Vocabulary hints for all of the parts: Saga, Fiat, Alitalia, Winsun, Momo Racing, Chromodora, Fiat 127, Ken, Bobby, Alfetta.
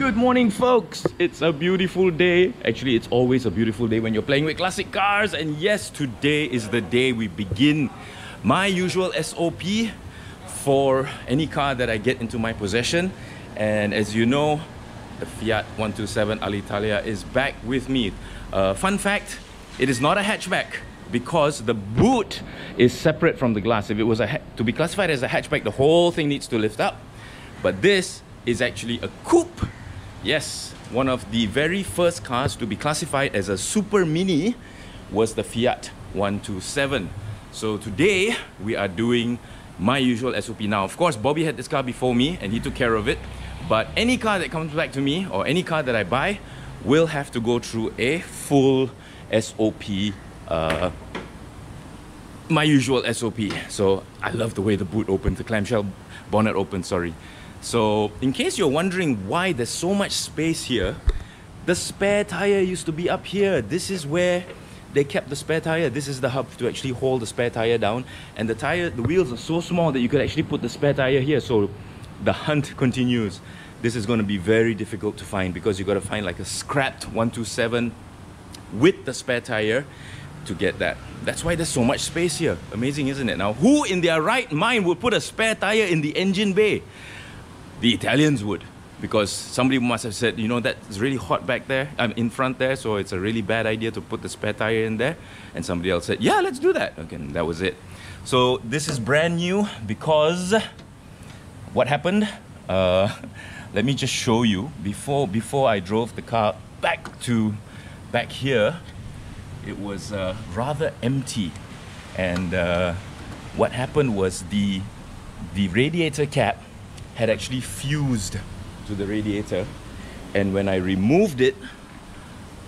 Good morning, folks. It's a beautiful day. Actually, it's always a beautiful day when you're playing with classic cars. And yes, today is the day we begin my usual SOP for any car that I get into my possession. And as you know, the Fiat 127 Alitalia is back with me. Fun fact, it is not a hatchback because the boot is separate from the glass. If it was to be classified as a hatchback, the whole thing needs to lift up. But this is actually a coupe. Yes, one of the very first cars to be classified as a super mini was the Fiat 127. So today we are doing my usual SOP. Now, of course, Bobby had this car before me and he took care of it, but any car that comes back to me or any car that I buy will have to go through a full SOP, my usual SOP. So I love the way the boot opens, the clamshell bonnet opens, sorry. So in case you're wondering why there's so much space here, the spare tire used to be up here. This is where they kept the spare tire. This is the hub to actually hold the spare tire down. And the tire, the wheels are so small that you could actually put the spare tire here. So the hunt continues. This is going to be very difficult to find because you got to find like a scrapped 127 with the spare tire to get that. That's why there's so much space here. Amazing, isn't it? Now, who in their right mind would put a spare tire in the engine bay? The Italians would, because somebody must have said, you know, that's really hot back there, in front there, so it's a really bad idea to put the spare tire in there. And somebody else said, yeah, let's do that. Okay, and that was it. So this is brand new because what happened? Let me just show you. Before I drove the car back here, it was rather empty. And what happened was the radiator cap had actually fused to the radiator, and when I removed it,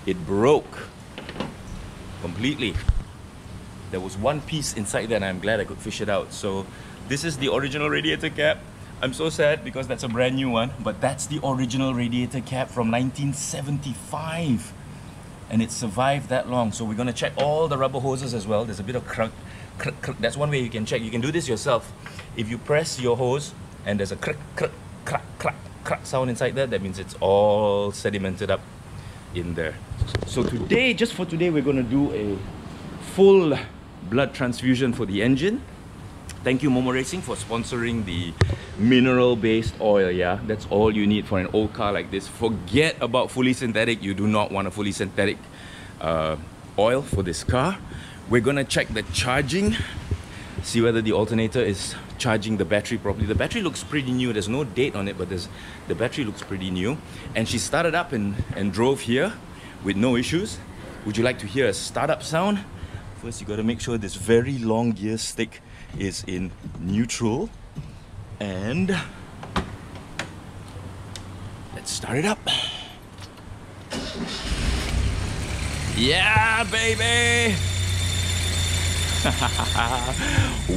it broke completely. There was one piece inside there and I'm glad I could fish it out. So this is the original radiator cap. I'm so sad because that's a brand new one, but that's the original radiator cap from 1975 and it survived that long. So we're going to check all the rubber hoses as well. There's a bit of crack, that's one way you can check. You can do this yourself. If you press your hose and there's a crack, crack, crack, crack, crack sound inside there, that means it's all sedimented up in there. So today, just for today, we're going to do a full blood transfusion for the engine. Thank you, Momo Racing, for sponsoring the mineral-based oil, yeah? That's all you need for an old car like this. Forget about fully synthetic. You do not want a fully synthetic oil for this car. We're going to check the charging, see whether the alternator is charging the battery properly. The battery looks pretty new. There's no date on it, but the battery looks pretty new. And she started up and drove here with no issues. Would you like to hear a startup sound? First, you got to make sure this very long gear stick is in neutral. And let's start it up. Yeah, baby!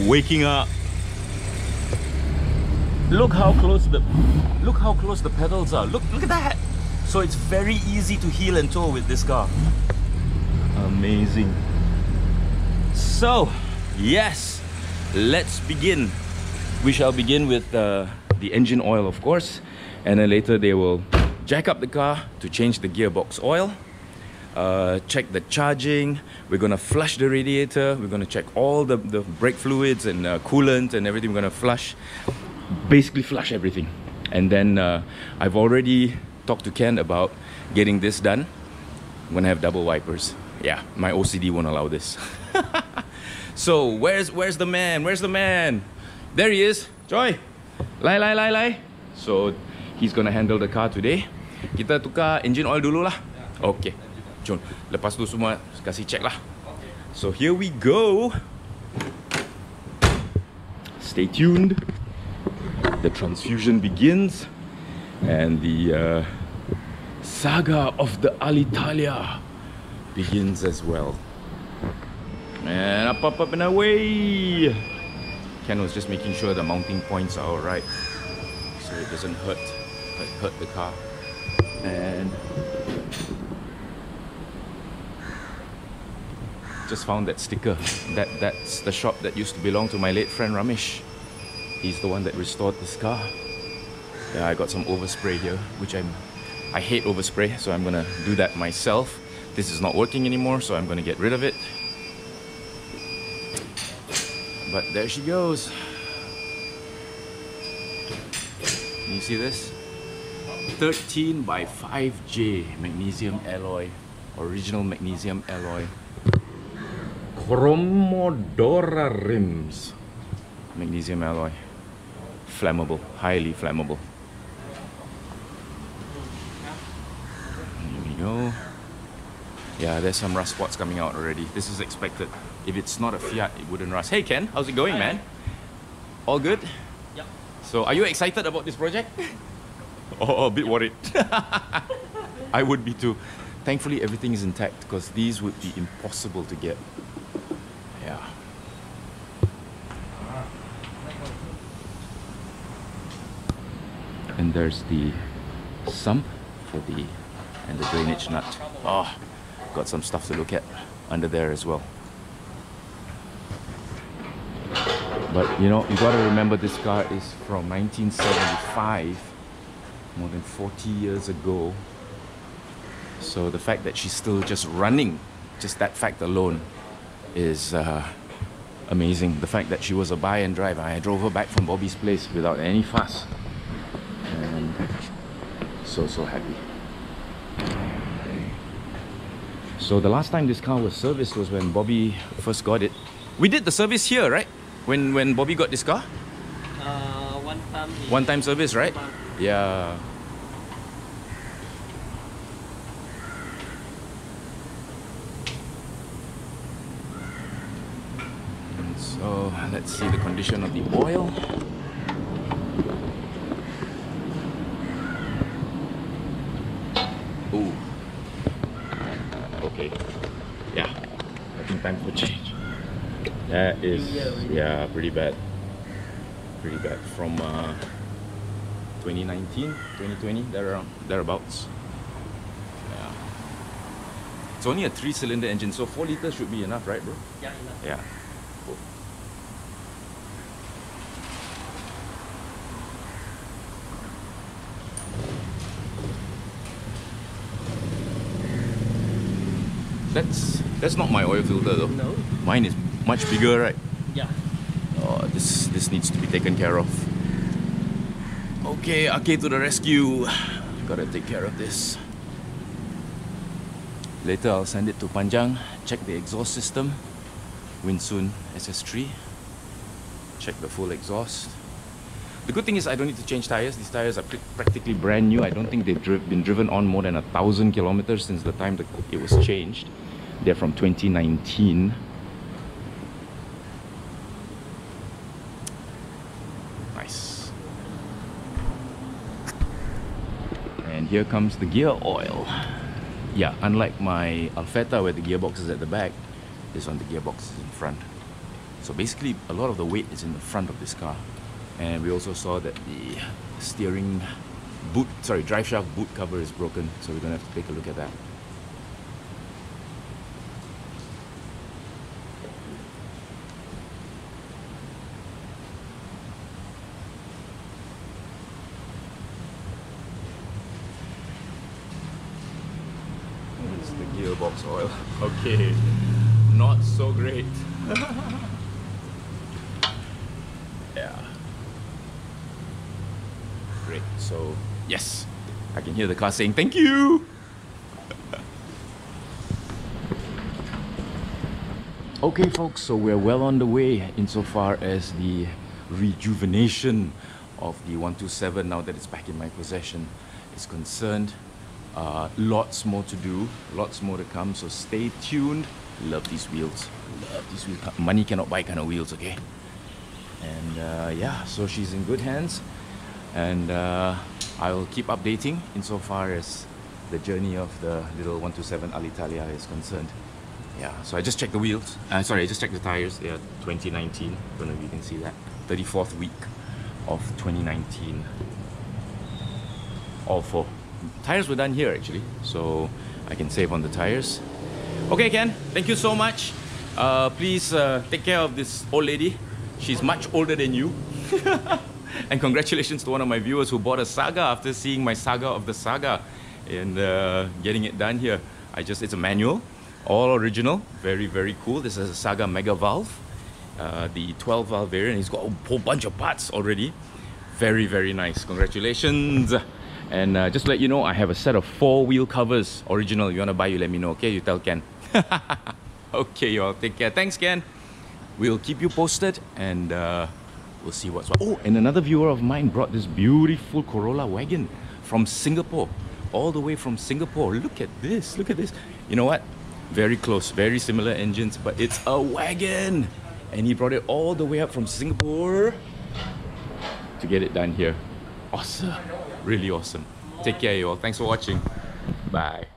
Waking up. Look how close the pedals are. Look at that. So it's very easy to heel and toe with this car. Amazing. So yes, let's begin. We shall begin with the engine oil, of course, and then later they will jack up the car to change the gearbox oil. Check the charging, we're going to flush the radiator, we're going to check all the brake fluids and coolant and everything. We're going to basically flush everything. And then I've already talked to Ken about getting this done. I'm going to have double wipers. Yeah, my OCD won't allow this. So where's the man? Where's the man? There he is. Joy! Lai. So he's going to handle the car today. Kita tukar engine oil dulu lah. Okay. Lepas tu semua kasih check lah. So here we go. Stay tuned. The transfusion begins, and the saga of the Alitalia begins as well. And up and away. Ken was just making sure the mounting points are alright, so it doesn't hurt the car. And just found that sticker. That's the shop that used to belong to my late friend Ramesh. He's the one that restored this car. Yeah, I got some overspray here, which I'm I hate overspray, so I'm gonna do that myself. This is not working anymore, so I'm gonna get rid of it. But there she goes. Can you see this? 13x5J magnesium alloy, original magnesium alloy. Chromodora rims. Magnesium alloy. Flammable, highly flammable. Here we go. Yeah, there's some rust spots coming out already. This is expected. If it's not a Fiat, it wouldn't rust. Hey Ken, how's it going, man? All good? Yep. So are you excited about this project? Oh, a bit worried. I would be too. Thankfully, everything is intact because these would be impossible to get. Yeah. And there's the sump for the and the drainage nut. Oh, got some stuff to look at under there as well. But you know, you gotta remember this car is from 1975, more than 40 years ago. So the fact that she's still just running, just that fact alone is amazing. The fact that she was a buy and drive. I drove her back from Bobby's place without any fuss. And so happy. So the last time this car was serviced was when Bobby first got it. We did the service here, right? When Bobby got this car? One time service, right? Yeah. And so let's see the condition of the oil. Ooh. Okay. Yeah. I think time for change. That is, yeah, pretty bad. Pretty bad. From 2019, 2020, thereabouts. Yeah. It's only a 3-cylinder engine, so 4 liters should be enough, right, bro? Yeah, enough. Yeah. Cool. That's not my oil filter though. No. Mine is much bigger, right? Yeah. Oh, this needs to be taken care of. Okay, Ake to the rescue. Gotta take care of this. Later, I'll send it to Panjang. Check the exhaust system. Winsun SS3. Check the full exhaust. The good thing is I don't need to change tires. These tires are practically brand new. I don't think they've been driven on more than 1,000 kilometers since the time that it was changed. They're from 2019. Here comes the gear oil. Yeah, unlike my Alfetta where the gearbox is at the back, this one the gearbox is in front. So basically a lot of the weight is in the front of this car. And we also saw that the steering boot, sorry, drive shaft boot cover is broken, so we're gonna have to take a look at that. Gearbox oil. Okay, not so great. Yeah. Great. So yes, I can hear the car saying thank you. Okay, folks. So we're well on the way insofar as the rejuvenation of the 127 now that it's back in my possession is concerned. Lots more to do, lots more to come, so stay tuned. Love these wheels, love these wheels. Money cannot buy kind of wheels, okay? And yeah, so she's in good hands, and I will keep updating insofar as the journey of the little 127 Alitalia is concerned. Yeah, so I just checked the wheels, sorry, I just checked the tires. They are 2019, don't know if you can see that, 34th week of 2019, all 4. Tires were done here actually, so I can save on the tires. Okay Ken, thank you so much. Please take care of this old lady. She's much older than you. And congratulations to one of my viewers who bought a Saga after seeing my Saga of the Saga. in getting it done here. It's a manual, all original, very, very cool. This is a Saga Mega Valve, the 12-valve variant. It's got a whole bunch of parts already. Very, very nice. Congratulations. And just to let you know, I have a set of 4-wheel covers, original. You want to buy, you let me know, okay? You tell Ken. Okay, y'all, take care. Thanks, Ken. We'll keep you posted, and we'll see what's what. Oh, and another viewer of mine brought this beautiful Corolla wagon from Singapore, all the way from Singapore. Look at this, look at this. You know what? Very close, very similar engines, but it's a wagon. And he brought it all the way up from Singapore to get it done here. Awesome, really awesome. Take care, y'all. Thanks for watching. Bye.